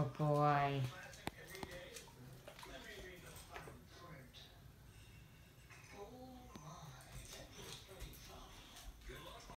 Oh boy.